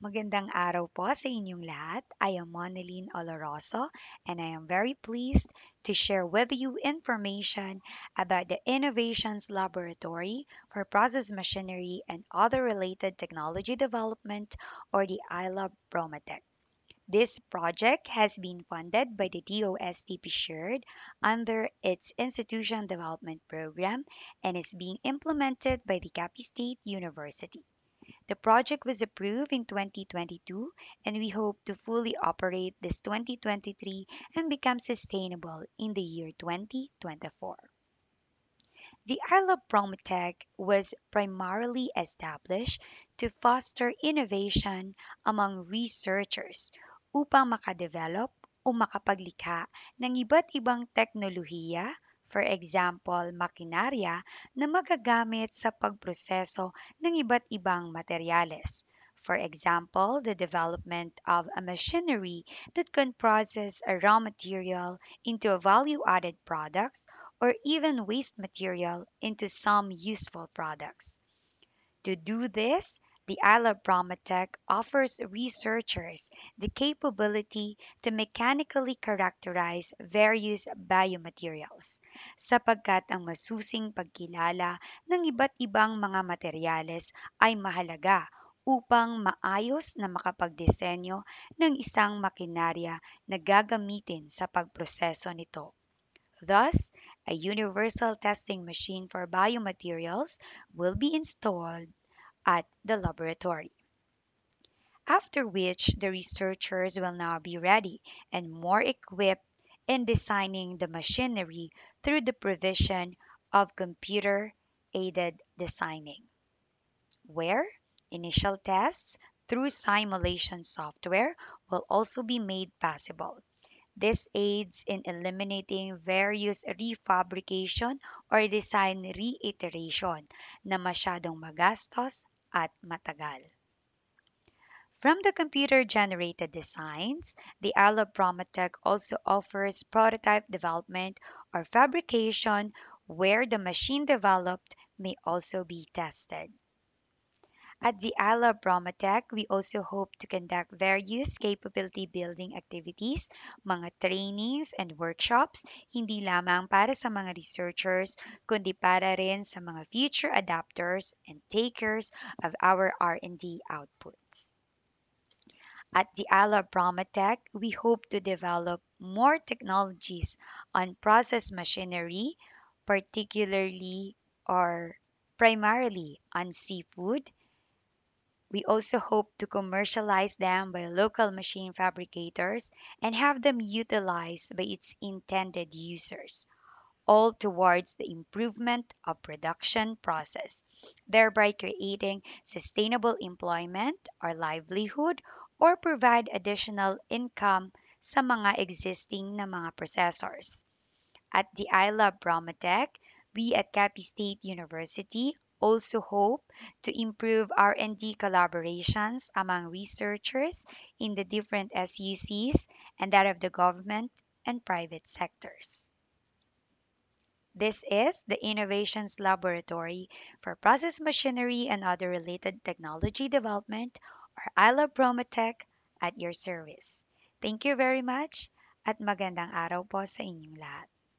Magandang araw po sa inyong lahat. I am Moneline Oloroso and I am very pleased to share with you information about the Innovations Laboratory for Process Machinery and Other Related Technology Development, or the i-Lab ProMaTech. This project has been funded by the DOST-PCIEERD under its Institution Development Program and is being implemented by the Capiz State University. The project was approved in 2022, and we hope to fully operate this 2023 and become sustainable in the year 2024. The i-Lab ProMaTech was primarily established to foster innovation among researchers upang makadevelop o makapaglikha ng iba't ibang teknolohiya, for example, makinarya na magagamit sa pagproseso ng iba't ibang materyales. For example, the development of a machinery that can process a raw material into a value-added products or even waste material into some useful products. To do this, the i-Lab ProMaTech offers researchers the capability to mechanically characterize various biomaterials, sapagkat ang masusing pagkilala ng iba't ibang mga materyales ay mahalaga upang maayos na makapagdisenyo ng isang makinarya na gagamitin sa pagproseso nito. Thus, a universal testing machine for biomaterials will be installed at the laboratory, after which the researchers will now be ready and more equipped in designing the machinery through the provision of computer-aided designing, where initial tests through simulation software will also be made possible. This aids in eliminating various refabrication or design reiteration na masyadong magastos at matagal. From the computer-generated designs, the i-Lab ProMaTech also offers prototype development or fabrication, where the machine developed may also be tested. At the i-Lab ProMaTech, we also hope to conduct various capability-building activities, mga trainings and workshops, hindi lamang para sa mga researchers, kundi para rin sa mga future adapters and takers of our R&D outputs. At the i-Lab ProMaTech, we hope to develop more technologies on process machinery, primarily on seafood. We also hope to commercialize them by local machine fabricators and have them utilized by its intended users, all towards the improvement of production process, thereby creating sustainable employment or livelihood or provide additional income sa mga existing na mga processors. At the i-Lab ProMaTech, we at Capiz State University also hope to improve R&D collaborations among researchers in the different SUCs and that of the government and private sectors. This is the Innovations Laboratory for Process Machinery and Other Related Technology Development, or i-Lab ProMaTech, at your service. Thank you very much at magandang araw po sa inyong lahat.